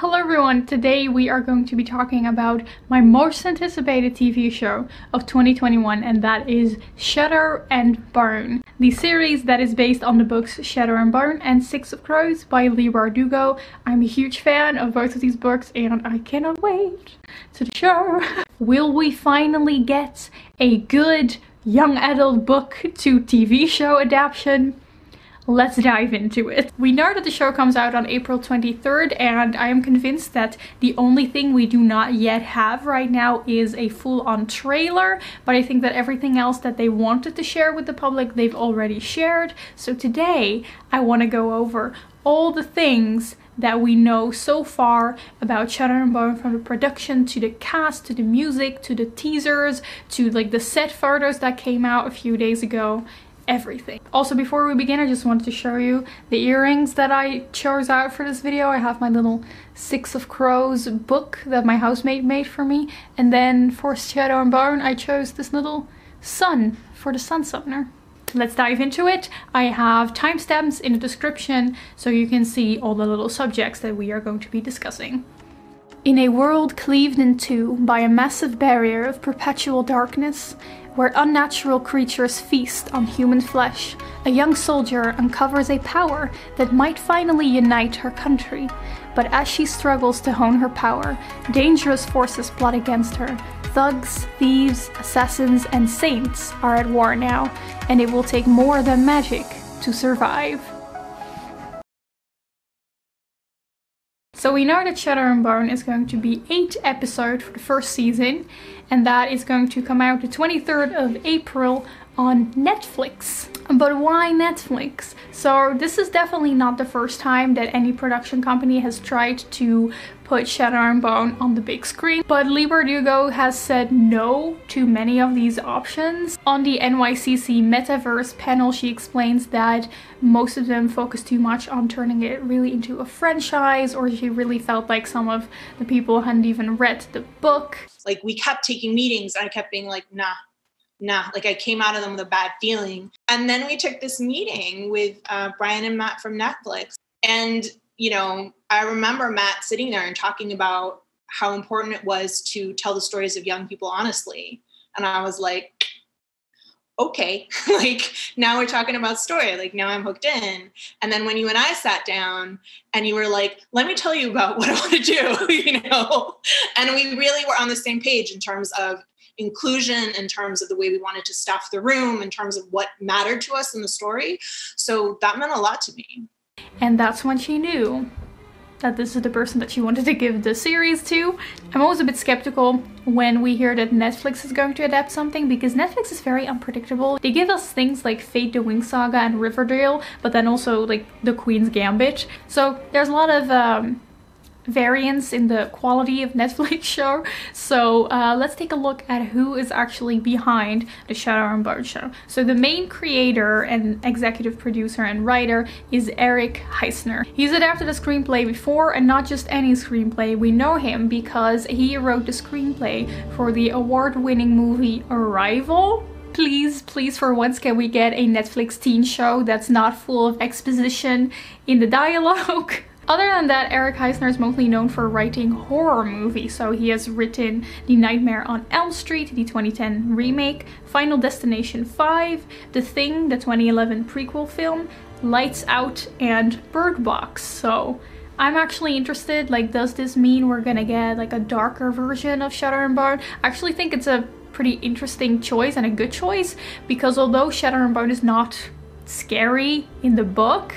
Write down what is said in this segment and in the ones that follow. Hello everyone, today we are going to be talking about my most anticipated TV show of 2021, and that is Shadow and Bone, the series that is based on the books Shadow and Bone and Six of Crows by Leigh Bardugo. I'm a huge fan of both of these books and I cannot wait to the show. Will we finally get a good young adult book to TV show adaptation? Let's dive into it. We know that the show comes out on April 23rd, and I am convinced that the only thing we do not yet have right now is a full-on trailer, but I think that everything else that they wanted to share with the public, they've already shared. So today, I want to go over all the things that we know so far about Shadow and Bone, from the production to the cast to the music to the teasers to like the set photos that came out a few days ago. Everything. Also, before we begin, I just wanted to show you the earrings that I chose out for this video. I have my little Six of Crows book that my housemate made for me, and then for Shadow and Bone I chose this little sun for the Sun Summoner. Let's dive into it. I have timestamps in the description so you can see all the little subjects that we are going to be discussing. In a world cleaved in two by a massive barrier of perpetual darkness, where unnatural creatures feast on human flesh, a young soldier uncovers a power that might finally unite her country. But as she struggles to hone her power, dangerous forces plot against her. Thugs, thieves, assassins, and saints are at war now, and it will take more than magic to survive. So we know that Shadow and Bone is going to be 8 episodes for the first season, and that is going to come out the 23rd of April on Netflix. But why Netflix? So this is definitely not the first time that any production company has tried to put Shadow and Bone on the big screen, but Leigh Bardugo has said no to many of these options. On the NYCC Metaverse panel, she explains that most of them focus too much on turning it really into a franchise, or she really felt like some of the people hadn't even read the book. Like, we kept taking meetings, I kept being like, nah, like I came out of them with a bad feeling. And then we took this meeting with Brian and Matt from Netflix, and you know, I remember Matt sitting there and talking about how important it was to tell the stories of young people honestly. And I was like, okay, like now we're talking about story, like now I'm hooked in. And then when you and I sat down and you were like, let me tell you about what I want to do, you know? And we really were on the same page in terms of inclusion, in terms of the way we wanted to staff the room, in terms of what mattered to us in the story. So that meant a lot to me. And that's when she knew that this is the person that she wanted to give the series to. I'm always a bit skeptical when we hear that Netflix is going to adapt something, because Netflix is very unpredictable. They give us things like Fate the Wing Saga and Riverdale, but then also like The Queen's Gambit. So there's a lot of variance in the quality of Netflix show. So let's take a look at who is actually behind the Shadow and Bone show. So the main creator and executive producer and writer is Eric Heisserer. He's adapted a screenplay before, and not just any screenplay. We know him because he wrote the screenplay for the award-winning movie Arrival. Please, please, for once, can we get a Netflix teen show that's not full of exposition in the dialogue? Other than that, Eric Heisserer is mostly known for writing horror movies, so he has written the Nightmare on Elm Street, the 2010 remake, Final Destination 5, The Thing, the 2011 prequel film, Lights Out, and Bird Box. So I'm actually interested, like, does this mean we're gonna get like a darker version of Shadow and Bone? I actually think it's a pretty interesting choice and a good choice, because although Shadow and Bone is not scary in the book,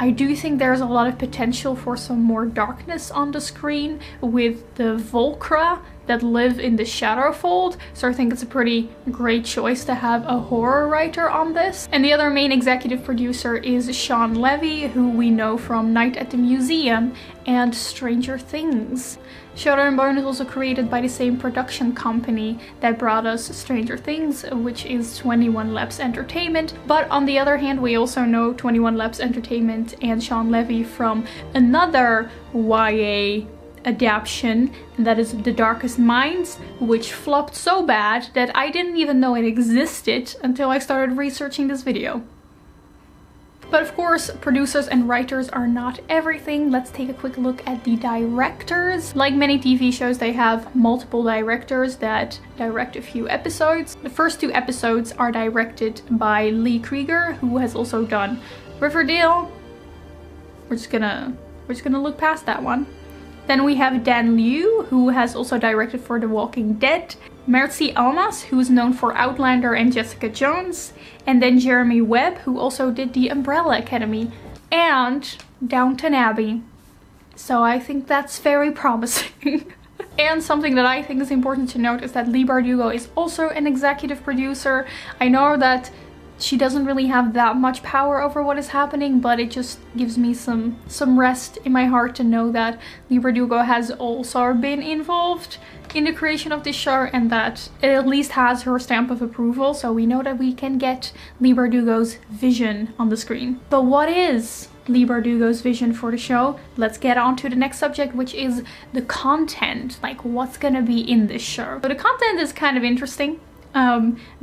I do think there's a lot of potential for some more darkness on the screen with the Volcra that live in the Shadowfold, so I think it's a pretty great choice to have a horror writer on this. And the other main executive producer is Sean Levy, who we know from Night at the Museum and Stranger Things. Shadow and Bone is also created by the same production company that brought us Stranger Things, which is 21 Laps Entertainment. But on the other hand, we also know 21 Laps Entertainment and Sean Levy from another YA adaptation, and that is The Darkest Minds, which flopped so bad that I didn't even know it existed until I started researching this video. But of course, producers and writers are not everything. Let's take a quick look at the directors. Like many TV shows, they have multiple directors that direct a few episodes. The first two episodes are directed by Lee Krieger, who has also done Riverdale. We're just gonna look past that one. Then we have Dan Liu, who has also directed for The Walking Dead, Mertzi Almas, who is known for Outlander and Jessica Jones, and then Jeremy Webb, who also did The Umbrella Academy and Downton Abbey. So I think that's very promising. And something that I think is important to note is that Leigh Bardugo is also an executive producer. I know that she doesn't really have that much power over what is happening, but it just gives me some rest in my heart to know that Leigh Bardugo has also been involved in the creation of this show and that it at least has her stamp of approval, so we know that we can get Leigh Bardugo's vision on the screen. But what is Leigh Bardugo's vision for the show? Let's get on to the next subject, which is the content, like what's gonna be in this show. So the content is kind of interesting.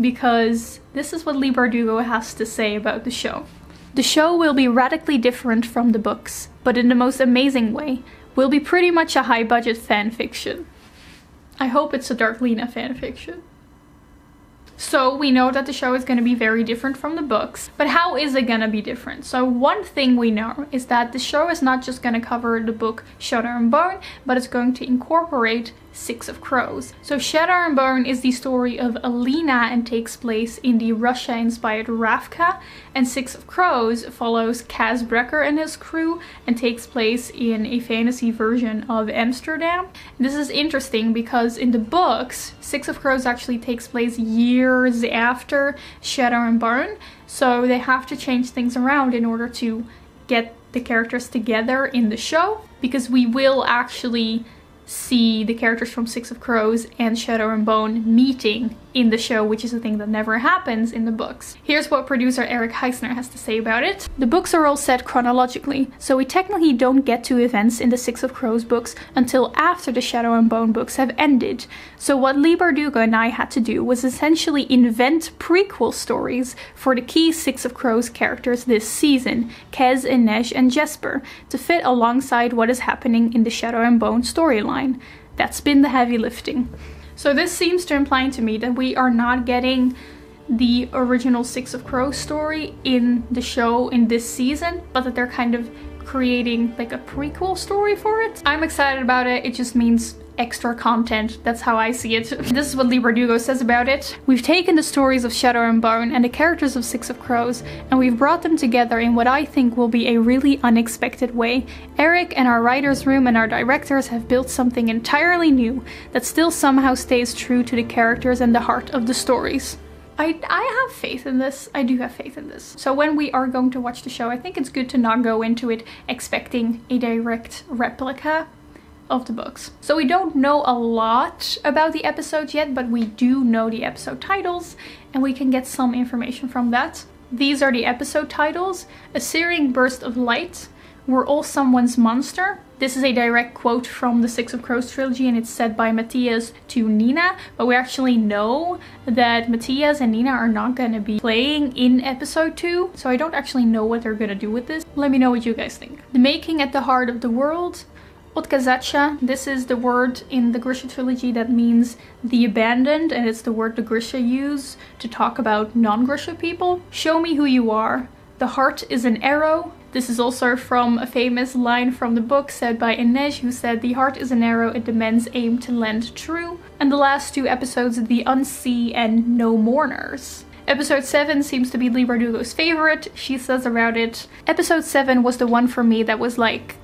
Because this is what Leigh Bardugo has to say about the show. The show will be radically different from the books, but in the most amazing way. Will be pretty much a high-budget fan fiction. I hope it's a Darklina fan fiction. So we know that the show is going to be very different from the books, but how is it going to be different? So one thing we know is that the show is not just going to cover the book Shadow and Bone, but it's going to incorporate Six of Crows. So Shadow and Bone is the story of Alina and takes place in the Russia-inspired Ravka, and Six of Crows follows Kaz Brekker and his crew and takes place in a fantasy version of Amsterdam. This is interesting because in the books, Six of Crows actually takes place years after Shadow and Bone, so they have to change things around in order to get the characters together in the show, because we will actually see the characters from Six of Crows and Shadow and Bone meeting in the show, which is a thing that never happens in the books. Here's what producer Eric Heisserer has to say about it. The books are all set chronologically, so we technically don't get to events in the Six of Crows books until after the Shadow and Bone books have ended. So what Leigh Bardugo and I had to do was essentially invent prequel stories for the key Six of Crows characters this season, Kaz, Inej, and Jesper, to fit alongside what is happening in the Shadow and Bone storyline. That's been the heavy lifting. So this seems to imply to me that we are not getting the original Six of Crows story in the show in this season, but that they're kind of creating like a prequel story for it. I'm excited about it. It just means extra content. That's how I see it. This is what Leigh Bardugo says about it. We've taken the stories of Shadow and Bone and the characters of Six of Crows, and we've brought them together in what I think will be a really unexpected way. Eric and our writers' room and our directors have built something entirely new that still somehow stays true to the characters and the heart of the stories. I have faith in this. I do have faith in this. So when we are going to watch the show, I think it's good to not go into it expecting a direct replica of the books. So we don't know a lot about the episodes yet, but we do know the episode titles and we can get some information from that. These are the episode titles. A searing burst of light. We're all someone's monster. This is a direct quote from the Six of Crows trilogy, and it's said by Matthias to Nina, but we actually know that Matthias and Nina are not going to be playing in episode 2, so I don't actually know what they're going to do with this. Let me know what you guys think. The making at the heart of the world. Otkazacha, this is the word in the Grisha trilogy that means the abandoned, and it's the word the Grisha use to talk about non-Grisha people. Show me who you are. The heart is an arrow. This is also from a famous line from the book said by Inej, who said, "The heart is an arrow, it demands aim to land true." And the last two episodes, The Unsee and No Mourners. Episode 7 seems to be Leigh Bardugo's favorite. She says about it, "Episode 7 was the one for me that was like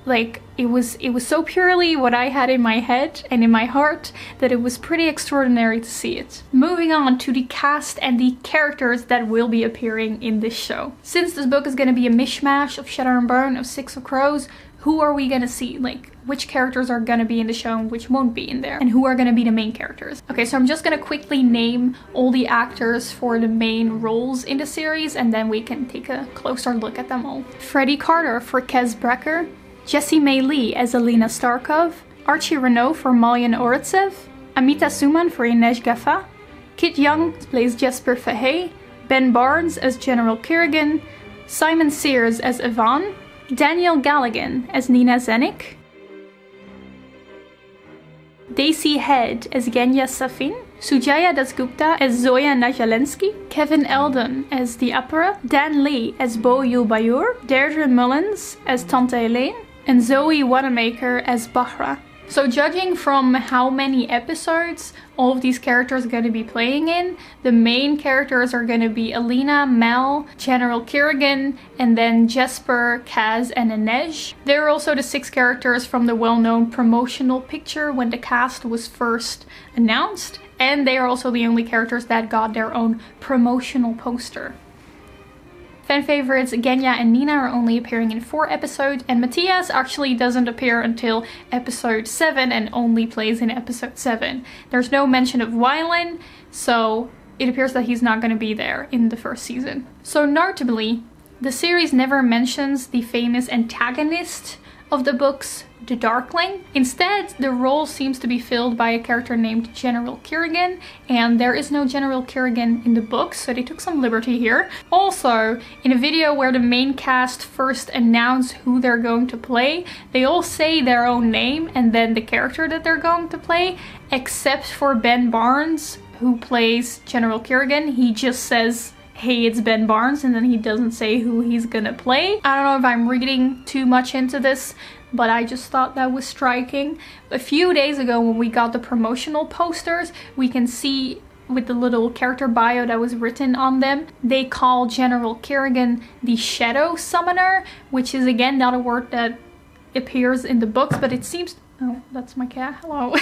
it was so purely what I had in my head and in my heart that it was pretty extraordinary to see it." Moving on to the cast and the characters that will be appearing in this show. Since this book is going to be a mishmash of Shadow and Bone, of Six of Crows, who are we going to see? Like, which characters are going to be in the show and which won't be in there? And who are going to be the main characters? Okay, so I'm just going to quickly name all the actors for the main roles in the series, and then we can take a closer look at them all. Freddie Carter for Kaz Brekker, Jessie May Lee as Alina Starkov, Archie Renault for Malyan Oretsev, Amita Suman for Inej Gaffa, Kit Young plays Jesper Fahey, Ben Barnes as General Kirigan, Simon Sears as Ivan, Danielle Galligan as Nina Zenik, Daisy Head as Genya Safin, Sujaya Dasgupta as Zoya Najalensky, Kevin Eldon as The Opera, Dan Lee as Bo Yulbayur, Deirdre Mullins as Tante Elaine, and Zoe Wanamaker as Bahra. So judging from how many episodes all of these characters are going to be playing in, the main characters are going to be Alina, Mal, General Kirigan, and then Jesper, Kaz, and Inej. There are also the 6 characters from the well-known promotional picture when the cast was first announced, and they are also the only characters that got their own promotional poster. Fan favorites Genya and Nina are only appearing in 4 episodes, and Matthias actually doesn't appear until episode 7 and only plays in episode 7. There's no mention of Wylan, so it appears that he's not going to be there in the first season. So notably, the series never mentions the famous antagonist of the books, the Darkling. Instead, the role seems to be filled by a character named General Kirigan, and there is no General Kirigan in the books, so they took some liberty here. Also, in a video where the main cast first announce who they're going to play, they all say their own name and then the character that they're going to play, except for Ben Barnes, who plays General Kirigan. He just says, hey, it's Ben Barnes, and then he doesn't say who he's gonna play. I don't know if I'm reading too much into this, but I just thought that was striking. A few days ago when we got the promotional posters, we can see with the little character bio that was written on them, they call General Kirigan the Shadow Summoner, which is again not a word that appears in the books, but it seems... Oh, that's my cat. Hello.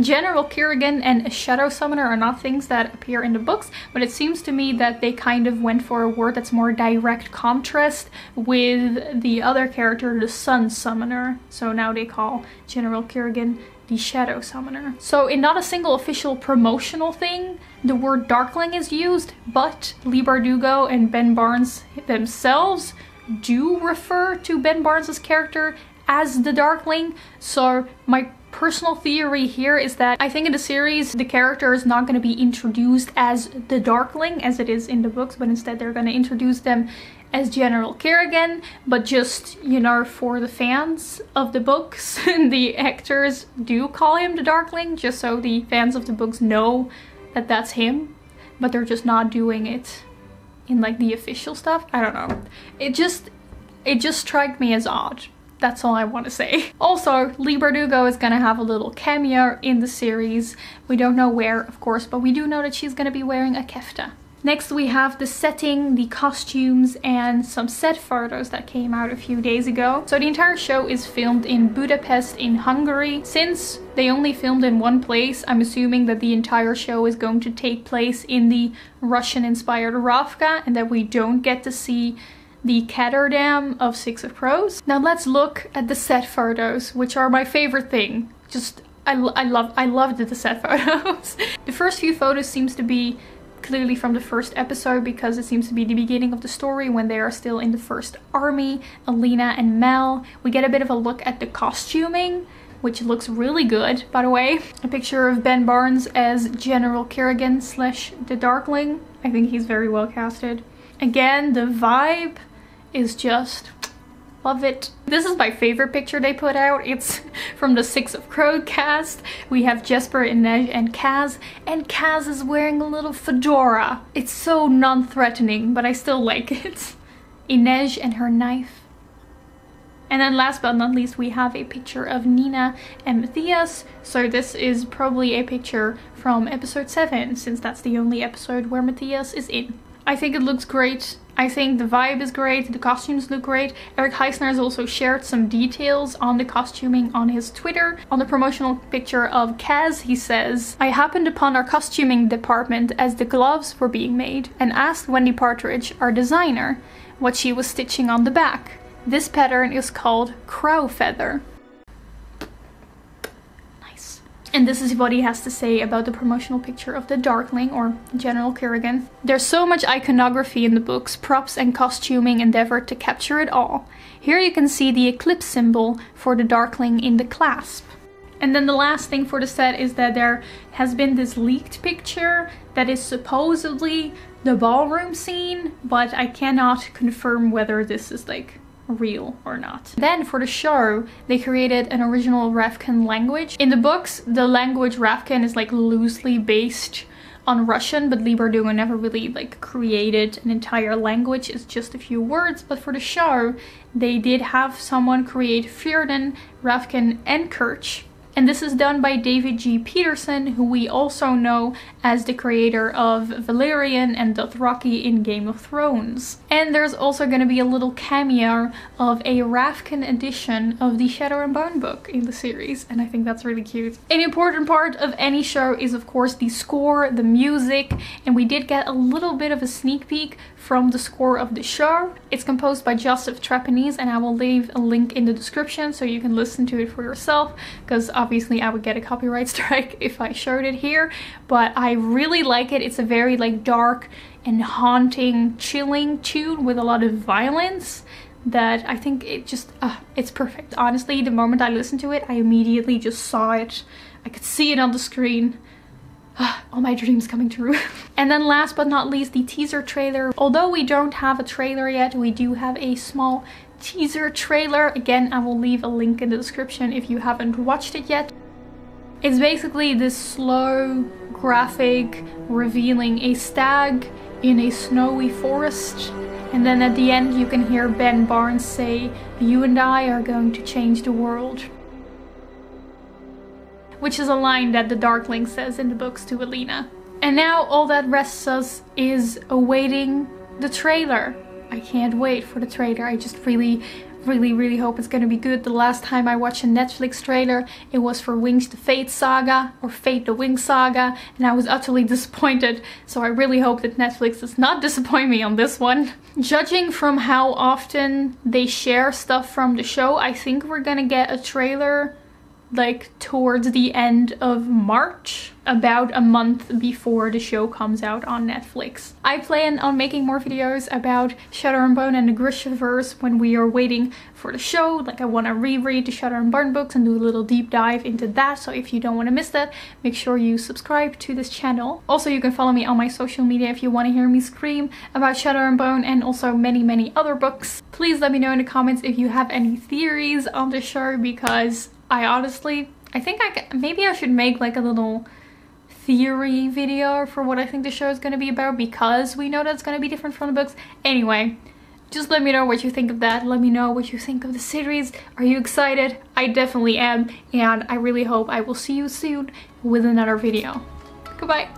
General Kirigan and Shadow Summoner are not things that appear in the books, but it seems to me that they kind of went for a word that's more direct contrast with the other character, the Sun Summoner. So now they call General Kirigan the Shadow Summoner. So in not a single official promotional thing, the word Darkling is used, but Leigh Bardugo and Ben Barnes themselves do refer to Ben Barnes' character as the Darkling, so my personal theory here is that I think in the series the character is not going to be introduced as the Darkling as it is in the books, but instead they're going to introduce them as General Kirigan, but just, you know, for the fans of the books, the actors do call him the Darkling, just so the fans of the books know that that's him, but they're just not doing it in like the official stuff. I don't know. It just struck me as odd. That's all I want to say. Also, Leigh Bardugo is going to have a little cameo in the series. We don't know where, of course, but we do know that she's going to be wearing a kefta. Next, we have the setting, the costumes, and some set photos that came out a few days ago. So the entire show is filmed in Budapest in Hungary. Since they only filmed in one place, I'm assuming that the entire show is going to take place in the Russian-inspired Ravka and that we don't get to see the Ketterdam of Six of Crows. Now let's look at the set photos, which are my favorite thing. Just, I loved the set photos. The first few photos seems to be clearly from the first episode because it seems to be the beginning of the story when they are still in the First Army, Alina and Mal. We get a bit of a look at the costuming, which looks really good, by the way. A picture of Ben Barnes as General Kirigan / the Darkling. I think he's very well casted. Again, the vibe is just, love it. This is my favorite picture they put out. It's from the Six of Crows cast. We have Jesper, Inej, and Kaz is wearing a little fedora. It's so non-threatening, but I still like it. Inej and her knife. And then last but not least, we have a picture of Nina and Matthias. So this is probably a picture from episode 7, since that's the only episode where Matthias is in. I think it looks great. I think the vibe is great, the costumes look great. Eric Heisserer has also shared some details on the costuming on his Twitter. On the promotional picture of Kaz, he says, I happened upon our costuming department as the gloves were being made and asked Wendy Partridge, our designer, what she was stitching on the back. This pattern is called crow feather. And this is what he has to say about the promotional picture of the Darkling, or General Kirigan. There's so much iconography in the books, props and costuming endeavored to capture it all. Here you can see the eclipse symbol for the Darkling in the clasp. And then the last thing for the set is that there has been this leaked picture that is supposedly the ballroom scene, but I cannot confirm whether this is like real or not. Then for the show, they created an original Ravkan language. In the books, the language Ravkan is like loosely based on Russian, but Leigh Bardugo never really like created an entire language. It's just a few words. But for the show, they did have someone create Fjordan, Ravkan, and Kerch. And this is done by David G. Peterson, who we also know as the creator of Valyrian and Dothraki in Game of Thrones. And there's also going to be a little cameo of a Ravkan edition of the Shadow and Bone book in the series, and I think that's really cute. An important part of any show is, of course, the score, the music, and we did get a little bit of a sneak peek from the score of the show. It's composed by Joseph Trapanese, and I will leave a link in the description so you can listen to it for yourself, because obviously I would get a copyright strike if I showed it here, but I really like it. It's a very like dark and haunting, chilling tune with a lot of violence that I think it just, it's perfect. Honestly, the moment I listened to it, I immediately just saw it. I could see it on the screen. All my dreams coming true. And then last but not least, the teaser trailer. Although we don't have a trailer yet, we do have a small teaser trailer. Again, I will leave a link in the description if you haven't watched it yet. It's basically this slow, graphic, revealing a stag in a snowy forest. And then at the end, you can hear Ben Barnes say, "You and I are going to change the world." Which is a line that the Darkling says in the books to Alina. And now all that rests us is awaiting the trailer. I can't wait for the trailer. I just really hope it's gonna be good. The last time I watched a Netflix trailer, it was for Wings the Fate Saga, or Fate the Wings Saga, and I was utterly disappointed. So I really hope that Netflix does not disappoint me on this one. Judging from how often they share stuff from the show, I think we're gonna get a trailer like towards the end of March, about a month before the show comes out on Netflix. I plan on making more videos about Shadow and Bone and the Grishaverse when we are waiting for the show. Like, I want to reread the Shadow and Bone books and do a little deep dive into that, so if you don't want to miss that, make sure you subscribe to this channel. Also, you can follow me on my social media if you want to hear me scream about Shadow and Bone and also many other books. Please let me know in the comments if you have any theories on the show, because I honestly, I think I can, maybe I should make like a little theory video for what I think the show is going to be about, because we know that's going to be different from the books. Anyway, just let me know what you think of that. Let me know what you think of the series. Are you excited? I definitely am, and I really hope I will see you soon with another video. Goodbye.